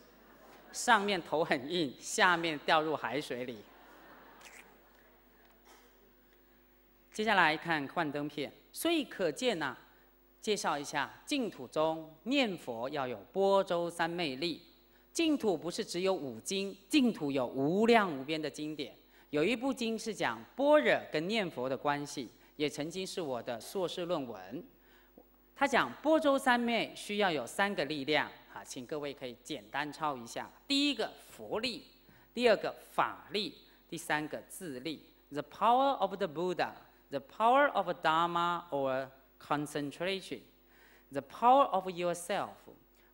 上面头很硬，下面掉入海水里。接下来看幻灯片，所以可见呐、啊，介绍一下净土中念佛要有波州三昧力。净土不是只有五经，净土有无量无边的经典。有一部经是讲般若跟念佛的关系，也曾经是我的硕士论文。他讲波州三昧需要有三个力量。 啊，请各位可以简单抄一下：第一个佛力，第二个法力，第三个自力。The power of the Buddha, the power of Dharma or concentration, the power of yourself。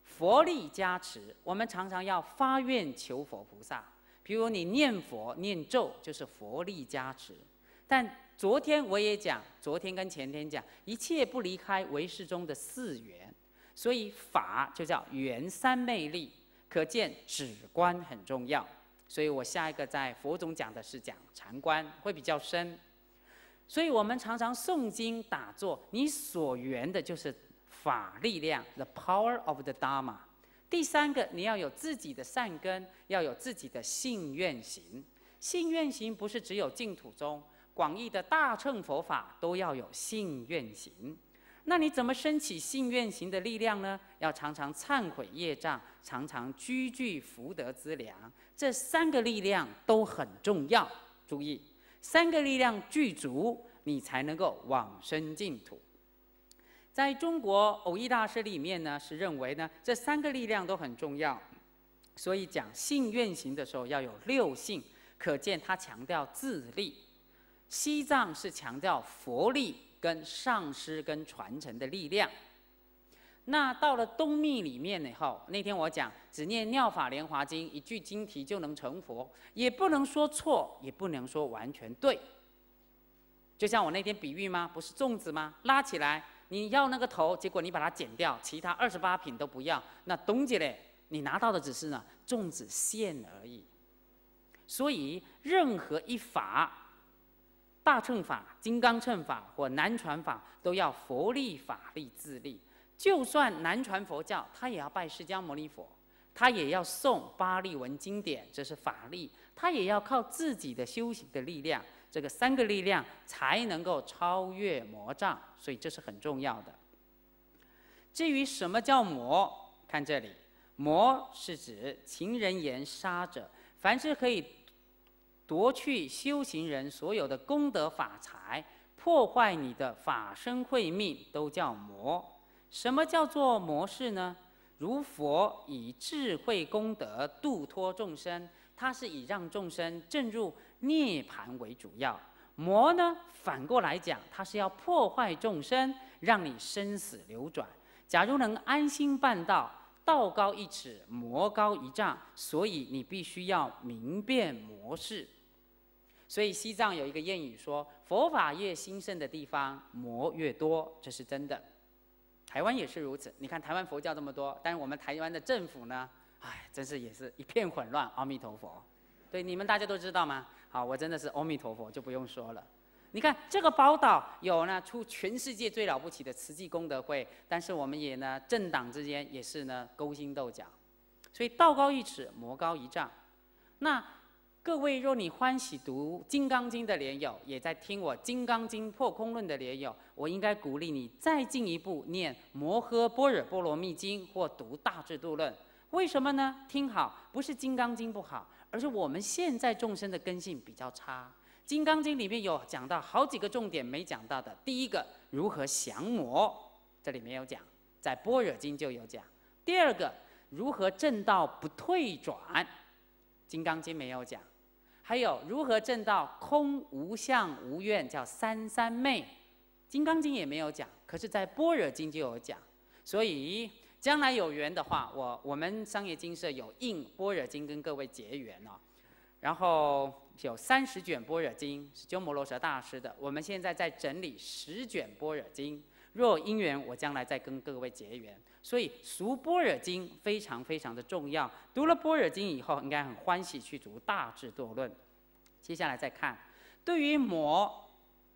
佛力加持，我们常常要发愿求佛菩萨。比如你念佛念咒，就是佛力加持。但昨天我也讲，昨天跟前天讲，一切不离开唯识中的四缘。 所以法就叫缘三昧力，可见止观很重要。所以我下一个在佛总讲的是讲禅观，会比较深。所以我们常常诵经打坐，你所缘的就是法力量 ，the power of the Dharma。第三个，你要有自己的善根，要有自己的信愿行。信愿行不是只有净土宗，广义的大乘佛法都要有信愿行。 那你怎么升起信愿行的力量呢？要常常忏悔业障，常常积聚福德资粮，这三个力量都很重要。注意，三个力量具足，你才能够往生净土。在中国偶义大师里面呢，是认为呢这三个力量都很重要，所以讲信愿行的时候要有六信，可见他强调自力。西藏是强调佛力。 跟上师跟传承的力量，那到了东密里面以后，那天我讲只念《妙法莲华经》一句经题就能成佛，也不能说错，也不能说完全对。就像我那天比喻吗？不是粽子吗？拉起来，你要那个头，结果你把它剪掉，其他二十八品都不要，那东西嘞，你拿到的只是呢粽子馅而已。所以任何一法。 大乘法、金刚乘法或南传法都要佛力、法力、自力。就算南传佛教，他也要拜释迦牟尼佛，他也要诵巴利文经典，这是法力。他也要靠自己的修行的力量，这个三个力量才能够超越魔障，所以这是很重要的。至于什么叫魔，看这里，魔是指情人言杀者，凡是可以。 夺去修行人所有的功德法财，破坏你的法身慧命，都叫魔。什么叫做魔事呢？如佛以智慧功德度脱众生，它是以让众生证入涅槃为主要。魔呢，反过来讲，它是要破坏众生，让你生死流转。假如能安心办道。 道高一尺，魔高一丈，所以你必须要明辨魔事。所以西藏有一个谚语说：“佛法越兴盛的地方，魔越多。”这是真的。台湾也是如此。你看台湾佛教这么多，但是我们台湾的政府呢，哎，真是也是一片混乱。阿弥陀佛，对你们大家都知道吗？好，我真的是阿弥陀佛，就不用说了。 你看这个报道有呢，出全世界最了不起的慈济功德会，但是我们也呢，政党之间也是呢勾心斗角，所以道高一尺，魔高一丈。那各位若你欢喜读《金刚经》的莲友，也在听我《金刚经破空论》的莲友，我应该鼓励你再进一步念《摩诃般若波罗蜜经》或读《大智度论》。为什么呢？听好，不是《金刚经》不好，而是我们现在众生的根性比较差。金刚经》里面有讲到好几个重点没讲到的。第一个，如何降魔，这里没有讲，在《般若经》就有讲。第二个，如何正道不退转，《金刚经》没有讲。还有如何正道空无相无愿，叫三三昧，《金刚经》也没有讲，可是在《般若经》就有讲。所以将来有缘的话，我我们商业精舍有印《般若经》跟各位结缘哦。 然后有三十卷《般若经》，是鸠摩罗什大师的。我们现在在整理十卷《般若经》，若有因缘，我将来再跟各位结缘。所以读《般若经》非常非常的重要。读了《般若经》以后，应该很欢喜去读《大智度论》。接下来再看，对于魔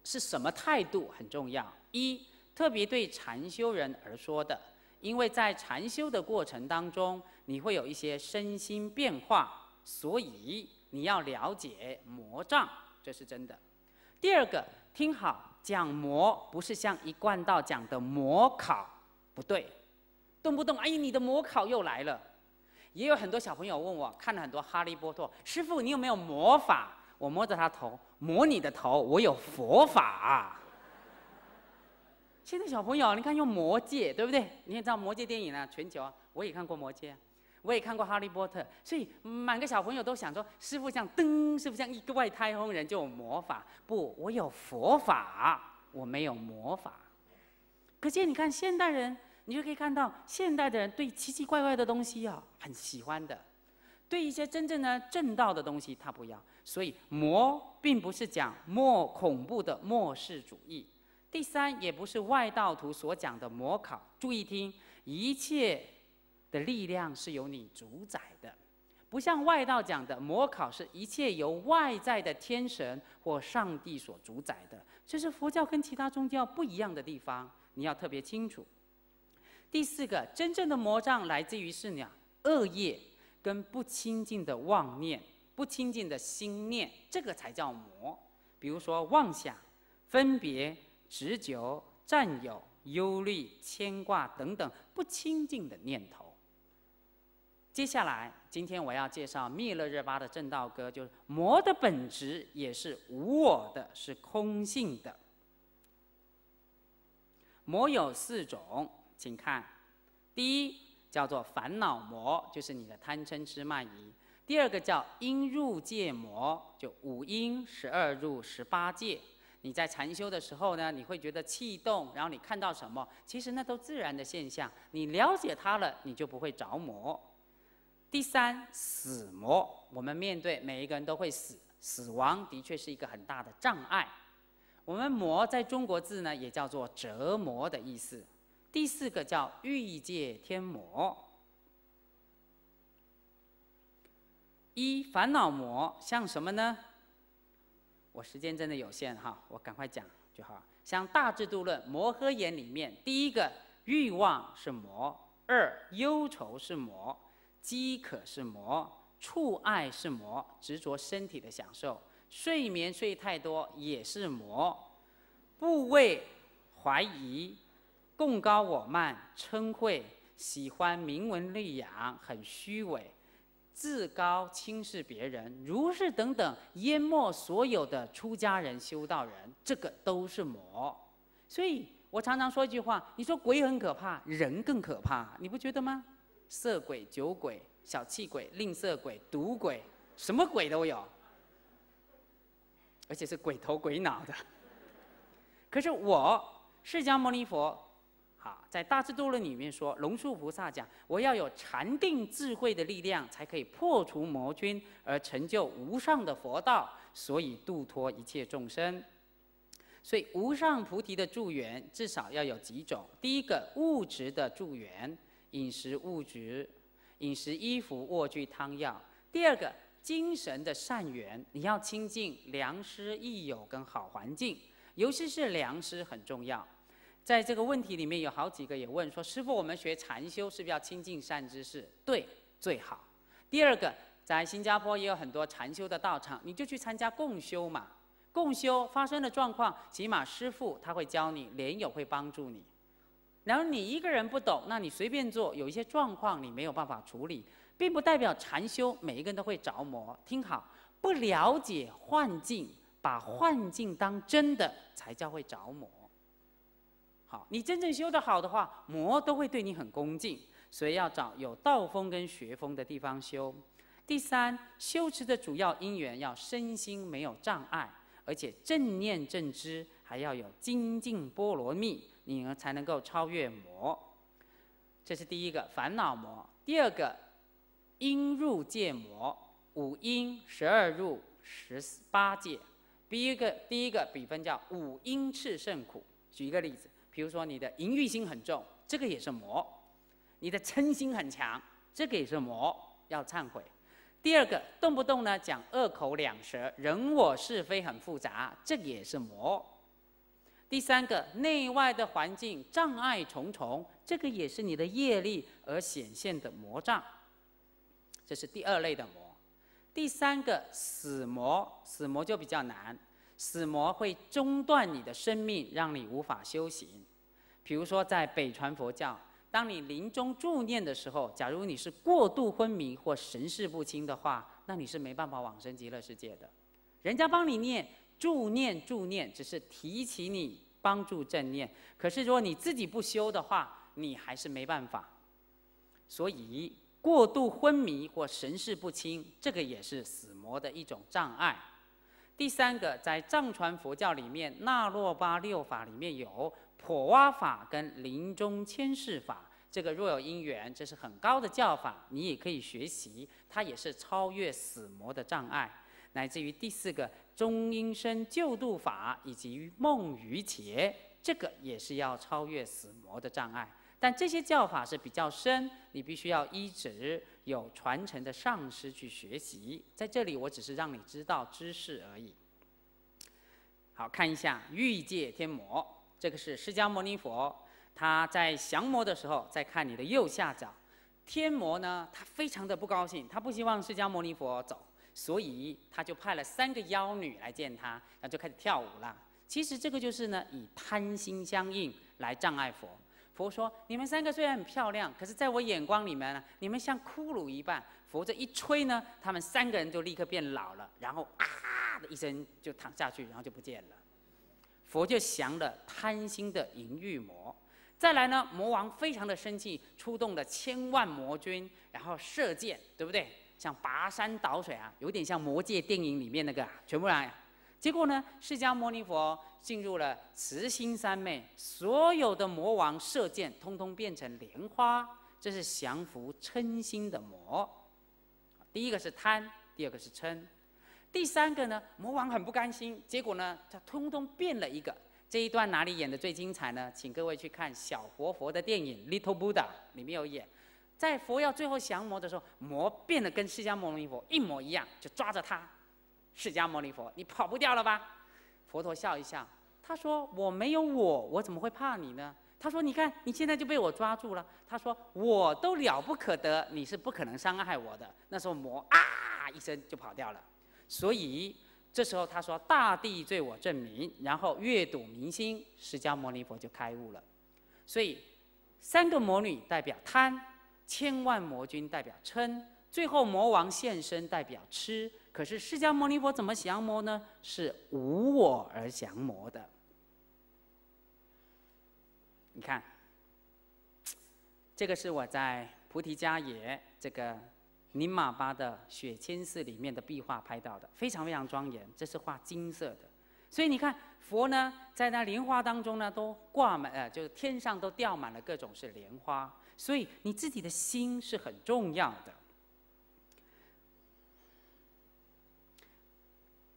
是什么态度很重要。一，特别对禅修人而说的，因为在禅修的过程当中，你会有一些身心变化，所以 你要了解魔障，这是真的。第二个，听好，讲魔不是像一贯道讲的魔考，不对，动不动哎，你的魔考又来了。也有很多小朋友问我，看了很多《哈利波特》，师父你有没有魔法？我摸着他头，摸你的头，我有佛法啊。现在小朋友，你看用魔戒，对不对？你也知道魔戒电影啊，全球啊，我也看过魔戒啊。 我也看过《哈利波特》，所以满个小朋友都想说：“师父像噔，师父像一个外太空人就有魔法。”不，我有佛法，我没有魔法。可见你看现代人，你就可以看到现代的人对奇奇怪怪的东西啊，很喜欢的；对一些真正的正道的东西，他不要。所以魔并不是讲末恐怖的末世主义。第三，也不是外道徒所讲的魔考。注意听，一切 的力量是由你主宰的，不像外道讲的魔考是一切由外在的天神或上帝所主宰的，这是佛教跟其他宗教不一样的地方，你要特别清楚。第四个，真正的魔障来自于是哪？恶业跟不清净的妄念、不清净的心念，这个才叫魔。比如说妄想、分别、执着、占有、忧虑、牵挂等等不清净的念头。 接下来，今天我要介绍密勒日巴的正道歌，就是魔的本质也是无我的，是空性的。魔有四种，请看：第一叫做烦恼魔，就是你的贪嗔痴慢疑；第二个叫因入界魔，就五因十二入十八界。你在禅修的时候呢，你会觉得气动，然后你看到什么，其实那都自然的现象，你了解它了，你就不会着魔。 第三，死魔，我们面对每一个人都会死，死亡的确是一个很大的障碍。我们魔在中国字呢也叫做折磨的意思。第四个叫欲界天魔。一烦恼魔像什么呢？我时间真的有限哈，我赶快讲就好。像《大智度论》《摩诃言》里面，第一个欲望是魔，二忧愁是魔。 饥渴是魔，触爱是魔，执着身体的享受，睡眠睡太多也是魔，部位怀疑，共高我慢，嗔恚，喜欢名闻利养，很虚伪，自高轻视别人，如是等等，淹没所有的出家人、修道人，这个都是魔。所以我常常说一句话：你说鬼很可怕，人更可怕，你不觉得吗？ 色鬼、酒鬼、小气鬼、吝啬鬼、赌鬼，什么鬼都有，而且是鬼头鬼脑的。可是我释迦牟尼佛，好，在《大智度论》里面说，龙树菩萨讲，我要有禅定智慧的力量，才可以破除魔君，而成就无上的佛道，所以度脱一切众生。所以无上菩提的助缘，至少要有几种：第一个，物质的助缘。 饮食物质、饮食衣服、卧具汤药。第二个，精神的善缘，你要亲近良师益友跟好环境，尤其是良师很重要。在这个问题里面，有好几个也问说：“师父，我们学禅修是不是要亲近善知识？”对，最好。第二个，在新加坡也有很多禅修的道场，你就去参加共修嘛。共修发生的状况，起码师父他会教你，莲友会帮助你。 然后你一个人不懂，那你随便做，有一些状况你没有办法处理，并不代表禅修每一个人都会着魔。听好，不了解幻境，把幻境当真的，才叫会着魔。好，你真正修得好的话，魔都会对你很恭敬，所以要找有道风跟学风的地方修。第三，修持的主要因缘要身心没有障碍，而且正念正知，还要有精进波罗蜜，你呢才能够超越魔。这是第一个烦恼魔，第二个因入界魔，五因十二入十八界。 第一个，第一个比分叫五因炽盛苦。举一个例子，比如说你的淫欲心很重，这个也是魔；你的嗔心很强，这个也是魔，要忏悔。第二个，动不动呢讲恶口两舌，人我是非很复杂，这个也是魔。第三个，内外的环境障碍重重，这个也是你的业力而显现的魔障。这是第二类的魔。 第三个死魔，死魔就比较难，死魔会中断你的生命，让你无法修行。比如说，在北传佛教，当你临终助念的时候，假如你是过度昏迷或神志不清的话，那你是没办法往生极乐世界的。人家帮你念助念助念，只是提起你帮助正念，可是如果你自己不修的话，你还是没办法。所以。 过度昏迷或神志不清，这个也是死魔的一种障碍。第三个，在藏传佛教里面，那洛巴六法里面有婆哇法跟临终牵世法，这个若有因缘，这是很高的教法，你也可以学习，它也是超越死魔的障碍。乃至于第四个中阴身救度法以及梦余劫，这个也是要超越死魔的障碍。 但这些教法是比较深，你必须要依止有传承的上师去学习。在这里，我只是让你知道知识而已。好看一下欲界天魔，这个是释迦牟尼佛，他在降魔的时候，在看你的右下角。天魔呢，他非常的不高兴，他不希望释迦牟尼佛走，所以他就派了三个妖女来见他，然后就开始跳舞啦。其实这个就是呢，以贪心相应来障碍佛。 佛说：“你们三个虽然很漂亮，可是在我眼光里面呢，你们像骷髅一般。佛这一吹呢，他们三个人就立刻变老了，然后啊的一声就躺下去，然后就不见了。佛就降了贪心的淫欲魔。再来呢，魔王非常的生气，出动了千万魔军，然后射箭，对不对？像拔山倒水啊，有点像魔界电影里面那个、啊，全部来。” 结果呢？释迦牟尼佛进入了慈心三昧，所有的魔王射箭，通通变成莲花。这是降服嗔心的魔。第一个是贪，第二个是嗔，第三个呢？魔王很不甘心，结果呢，他通通变了一个。这一段哪里演的最精彩呢？请各位去看小活佛的电影《Little Buddha》，里面有演。 在佛要最后降魔的时候，魔变得跟释迦牟尼佛一模一样，就抓着他。 释迦牟尼佛，你跑不掉了吧？佛陀笑一笑，他说：“我没有我，我怎么会怕你呢？”他说：“你看，你现在就被我抓住了。”他说：“我都了不可得，你是不可能伤害我的。”那时候魔啊一声就跑掉了。所以这时候他说：“大地对我证明。”然后阅读明心，释迦牟尼佛就开悟了。所以三个魔女代表贪，千万魔君代表嗔，最后魔王现身代表痴。 可是释迦牟尼佛怎么降魔呢？是无我而降魔的。你看，这个是我在菩提伽耶这个宁玛巴的雪谦寺里面的壁画拍到的，非常非常庄严。这是画金色的，所以你看佛呢，在那莲花当中呢，都挂满呃，就是天上都吊满了各种是莲花。所以你自己的心是很重要的。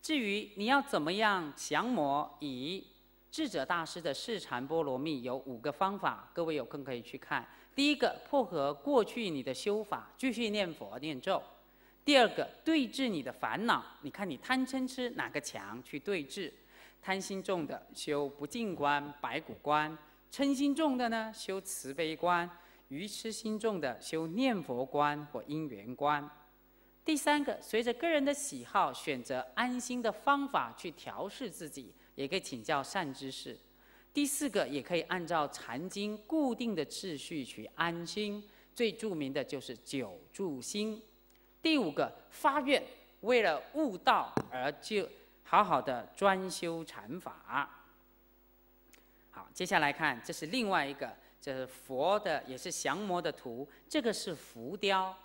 至于你要怎么样降魔，以智者大师的《释禅波罗蜜》有五个方法，各位有空可以去看。第一个，破合过去你的修法，继续念佛念咒；第二个，对治你的烦恼，你看你贪嗔痴哪个强，去对治。贪心重的修不净观、白骨观；嗔心重的呢，修慈悲观；愚痴心重的修念佛观或因缘观。 第三个，随着个人的喜好选择安心的方法去调试自己，也可以请教善知识。第四个，也可以按照禅经固定的秩序去安心。最著名的就是九住心。第五个，发愿，为了悟道而就好好的专修禅法。好，接下来看，这是另外一个，这是佛的，也是降魔的图，这个是浮雕。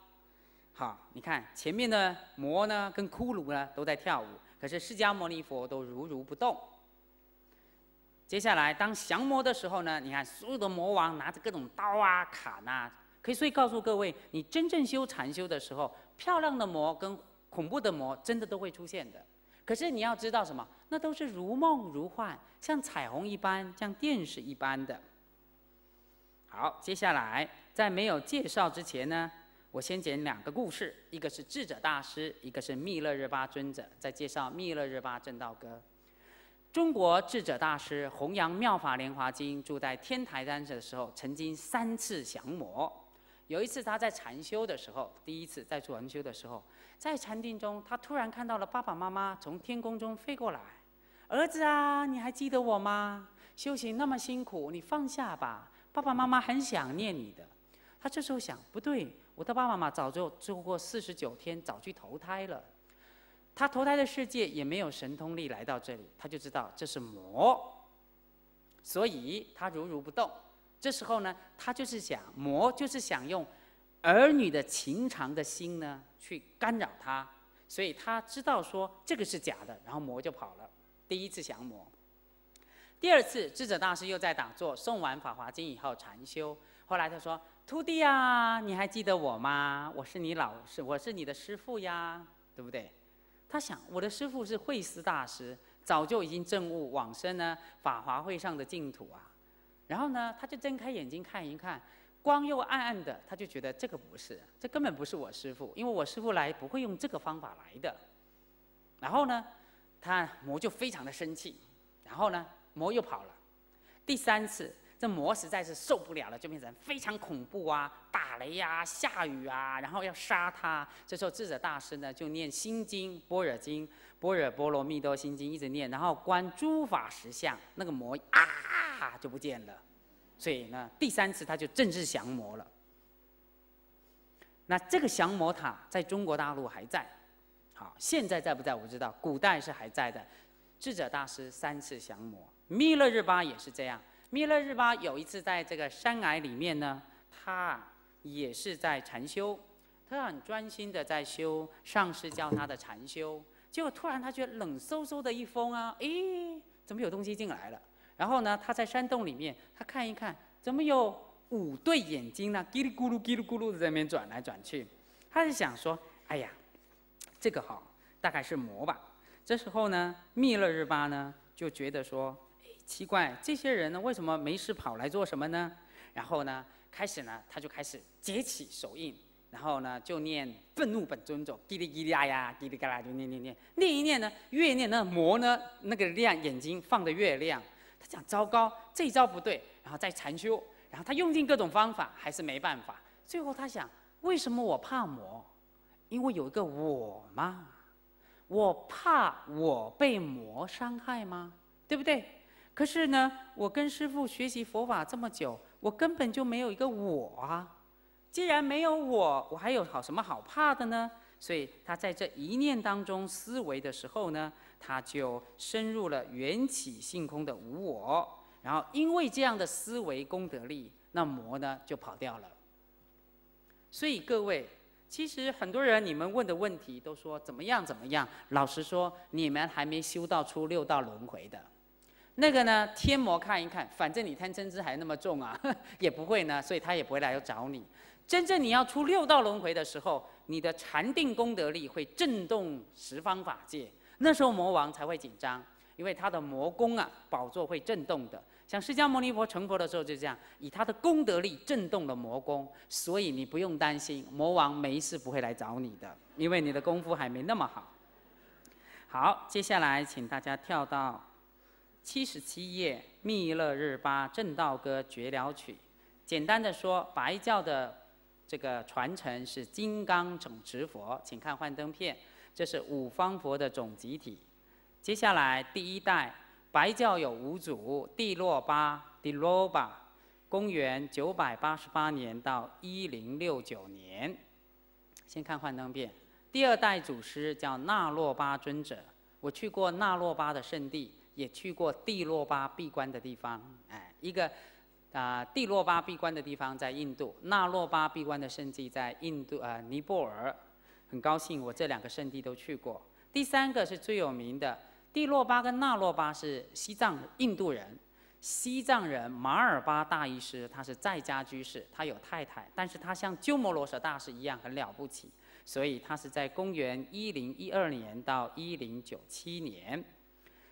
好，你看前面的魔呢，跟骷髅呢都在跳舞，可是释迦牟尼佛都如如不动。 接下来，当降魔的时候呢，你看所有的魔王拿着各种刀啊、砍啊，可以所以告诉各位，你真正修禅修的时候，漂亮的魔跟恐怖的魔真的都会出现的。可是你要知道什么？那都是如梦如幻，像彩虹一般，像电视一般的。好，接下来在没有介绍之前呢，我先讲两个故事，一个是智者大师，一个是密勒日巴尊者，在介绍密勒日巴正道歌。 中国智者大师弘扬《妙法莲华经》，住在天台山的时候，曾经三次降魔。有一次他在禅修的时候，第一次在禅修的时候，在禅定中，他突然看到了爸爸妈妈从天空中飞过来。儿子啊，你还记得我吗？修行那么辛苦，你放下吧。爸爸妈妈很想念你的。他这时候想，不对，我的爸爸妈妈早就做过四十九天，早去投胎了。 他投胎的世界也没有神通力来到这里，他就知道这是魔，所以他如如不动。这时候呢，他就是想魔就是想用儿女的情长的心呢去干扰他，所以他知道说这个是假的，然后魔就跑了。第一次降魔，第二次智者大师又在打坐，诵完《法华经》以后禅修，后来他说：“徒弟啊，你还记得我吗？我是你老师，我是你的师父呀，对不对？” 他想，我的师父是慧思大师，早就已经证悟往生呢法华会上的净土啊。然后呢，他就睁开眼睛看一看，光又暗暗的，他就觉得这个不是，这根本不是我师父，因为我师父来不会用这个方法来的。然后呢，他魔就非常的生气，然后呢，魔又跑了。第三次，这魔实在是受不了了，就变成非常恐怖啊，打雷啊，下雨啊，然后要杀他。这时候智者大师呢，就念心经、般若经、般若波罗蜜多心经，一直念，然后观诸法实相，那个魔啊就不见了。所以呢，第三次他就正式降魔了。那这个降魔塔在中国大陆还在，好，现在在不在我不知道，古代是还在的。智者大师三次降魔，密勒日巴也是这样。密勒日巴有一次在这个山崖里面呢。 他也是在禅修，他很专心的在修上师教他的禅修，结果突然他觉得冷飕飕的一风啊，诶，怎么有东西进来了？然后呢，他在山洞里面，他看一看，怎么有五对眼睛呢？叽里咕噜叽里咕噜的在那边转来转去，他就想说，哎呀，这个哈，大概是魔吧。这时候呢，密勒日巴呢就觉得说，哎，奇怪，这些人呢为什么没事跑来做什么呢？然后呢？ 开始呢，他就开始结起手印，然后呢就念愤怒本尊咒，叽里叽里啊呀，叽里嘎啦就念念念，念一念呢，越念那魔呢那个亮眼睛放得越亮，他讲糟糕，这一招不对，然后再禅修，然后他用尽各种方法还是没办法，最后他想，为什么我怕魔？因为有一个我嘛，我怕我被魔伤害吗？对不对？可是呢，我跟师父学习佛法这么久。 我根本就没有一个我啊！既然没有我，我还有好什么好怕的呢？所以他在这一念当中思维的时候呢，他就深入了缘起性空的无我。然后因为这样的思维功德力，那魔呢就跑掉了。所以各位，其实很多人你们问的问题都说怎么样怎么样，老实说，你们还没修到出六道轮回的。 那个呢，天魔看一看，反正你贪嗔痴还那么重啊，也不会呢，所以他也不会来找你。真正你要出六道轮回的时候，你的禅定功德力会震动十方法界，那时候魔王才会紧张，因为他的魔功啊，宝座会震动的。像释迦牟尼佛成佛的时候就这样，以他的功德力震动了魔功，所以你不用担心，魔王没事不会来找你的，因为你的功夫还没那么好。好，接下来请大家跳到。 七十七页《密勒日巴正道歌绝了曲》，简单的说，白教的这个传承是金刚总持佛，请看幻灯片，这是五方佛的总集体。接下来第一代白教有五祖帝洛巴 （Diloba）， 公元九百八十八年到一零六九年。先看幻灯片，第二代祖师叫那洛巴尊者。我去过纳洛巴的圣地，也去过帝洛巴闭关的地方。哎，一个啊、呃，帝洛巴闭关的地方在印度，纳洛巴闭关的圣地在印度啊、呃、尼泊尔。很高兴我这两个圣地都去过。第三个是最有名的，帝洛巴跟纳洛巴是西藏印度人。 西藏人马尔巴大医师，他是在家居士，他有太太，但是他像鸠摩罗什大师一样很了不起，所以他是在公元一零一二年到一零九七年，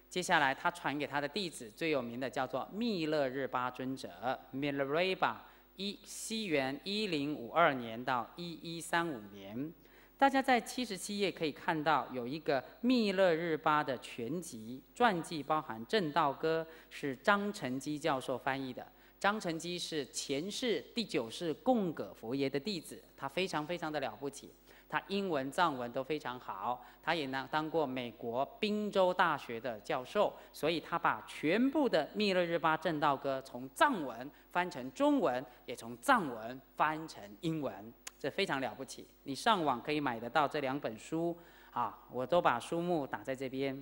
接下来他传给他的弟子最有名的叫做密勒日巴尊者 （Milarepa）， 一西元一零五二年到一一三五年。大家在七十七页可以看到有一个密勒日巴的全集传记，包含正道歌，是张成基教授翻译的。张成基是前世第九世贡葛佛爷的弟子，他非常非常的了不起，他英文、藏文都非常好，他也当当过美国宾州大学的教授，所以他把全部的密勒日巴正道歌从藏文翻成中文，也从藏文翻成英文。 这非常了不起，你上网可以买得到这两本书啊！我都把书目打在这边。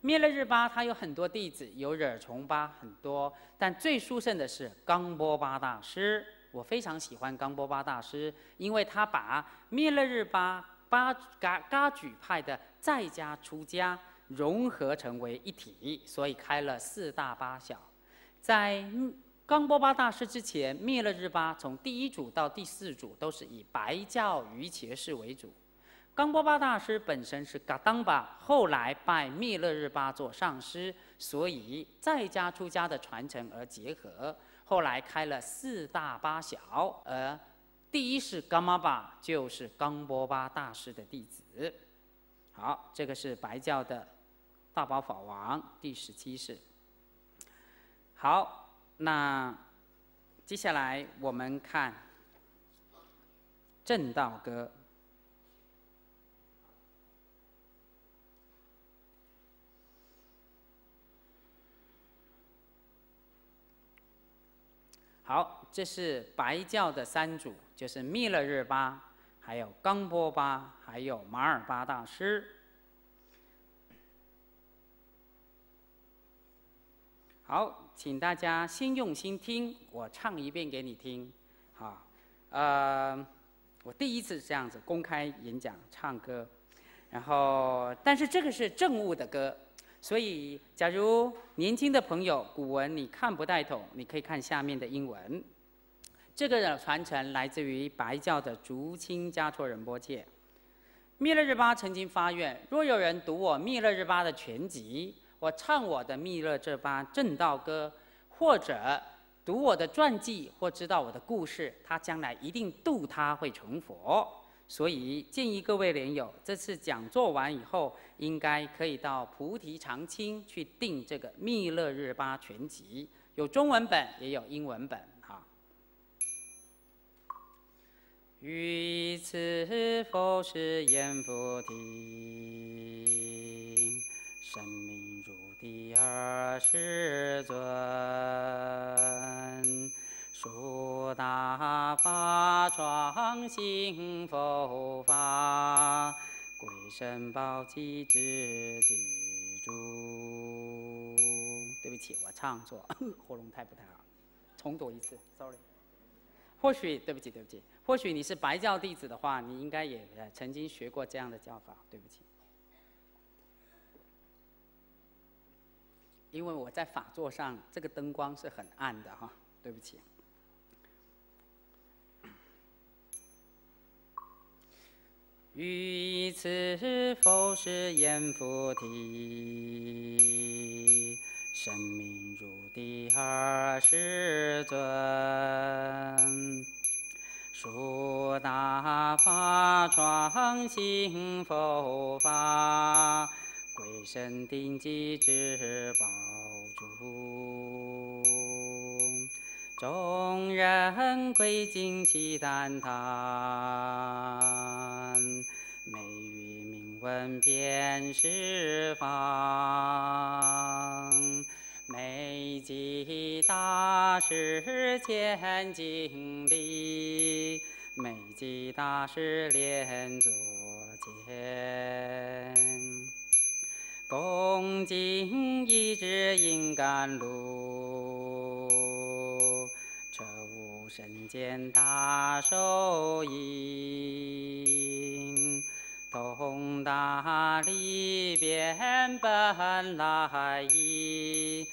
密勒日巴他有很多弟子，有惹琼巴很多，但最殊胜的是冈波巴大师。我非常喜欢冈波巴大师，因为他把密勒日巴巴噶噶举派的在家出家融合成为一体，所以开了四大八小，在。 冈波巴大师之前，密勒日巴从第一组到第四组都是以白教瑜伽士为主。冈波巴大师本身是噶当巴，后来拜密勒日巴做上师，所以在家出家的传承而结合。后来开了四大八小，而第一是噶玛巴，就是冈波巴大师的弟子。好，这个是白教的大宝法王第十七世。好。 那接下来我们看正道歌。好，这是白教的三组，就是密勒日巴、还有冈波巴、还有马尔巴大师。 好，请大家先用心听，我唱一遍给你听。好，呃，我第一次这样子公开演讲唱歌，然后，但是这个是正悟的歌，所以假如年轻的朋友古文你看不带懂，你可以看下面的英文。这个的传承来自于白教的竹青嘉措仁波切。密勒日巴曾经发愿：若有人读我密勒日巴的全集。 我唱我的密勒日巴正道歌，或者读我的传记，或知道我的故事，他将来一定度他会成佛。所以建议各位莲友，这次讲座完以后，应该可以到菩提长青去订这个密勒日巴全集，有中文本也有英文本哈。于此佛是言菩提，生命。 第二世尊，树大法庄行佛法，归身宝积智积住。对不起，我唱错，喉咙太不太好，重读一次 ，sorry。或许对不起，对不起，或许你是白教弟子的话，你应该也曾经学过这样的教法，对不起。 因为我在法座上，这个灯光是很暗的哈，对不起。于此佛是言菩提，生命如第二世尊，树大法庄行佛法。 归身定记之宝珠，众人归敬其赞叹，每语名闻遍十方，每记大师千经历，每记大师莲座前。恭敬一直应甘露，彻悟身见大受益，通达离变本来意。